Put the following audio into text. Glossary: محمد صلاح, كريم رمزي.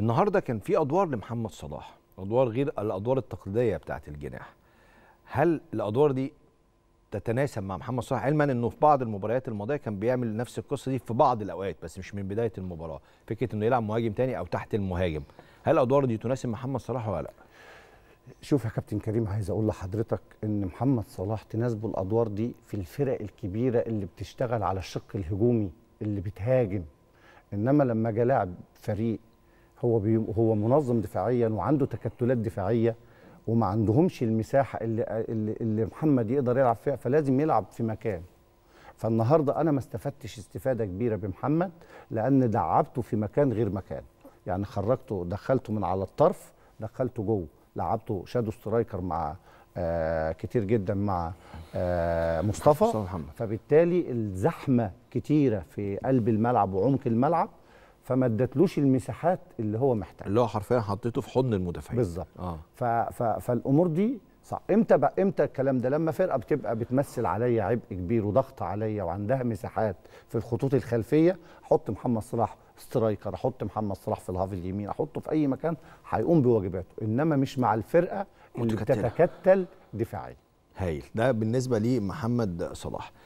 النهارده كان في ادوار لمحمد صلاح، ادوار غير الادوار التقليديه بتاعت الجناح. هل الادوار دي تتناسب مع محمد صلاح، علما انه في بعض المباريات الماضيه كان بيعمل نفس القصه دي في بعض الاوقات بس مش من بدايه المباراه، فكره انه يلعب مهاجم تاني او تحت المهاجم، هل الادوار دي تناسب محمد صلاح ولا لا؟ شوف يا كابتن كريم، عايز اقول لحضرتك ان محمد صلاح تناسبه الادوار دي في الفرق الكبيره اللي بتشتغل على الشق الهجومي اللي بتهاجم، انما لما جه لاعب فريق هو منظم دفاعيا وعنده تكتلات دفاعيه وما عندهمش المساحه اللي محمد يقدر يلعب فيها، فلازم يلعب في مكان. فالنهارده انا ما استفدتش استفاده كبيره بمحمد لان لعبته في مكان غير مكان، يعني خرجته دخلته من على الطرف، دخلته جوه، لعبته شادو سترايكر مع كتير جدا مع مصطفى، فبالتالي الزحمه كتيره في قلب الملعب وعمق الملعب، فما ادتلوش المساحات اللي هو محتاجها، اللي هو حرفيا حطيته في حضن المدافعين بالظبط. فالامور دي صح. امتى الكلام ده؟ لما فرقه بتبقى بتمثل عليا عبء كبير وضغط عليا وعندها مساحات في الخطوط الخلفيه، احط محمد صلاح سترايكر، احط محمد صلاح في الهاف اليمين، احطه في اي مكان هيقوم بواجباته، انما مش مع الفرقه اللي بتتكتل دفاعيا. هايل، ده بالنسبه لمحمد صلاح.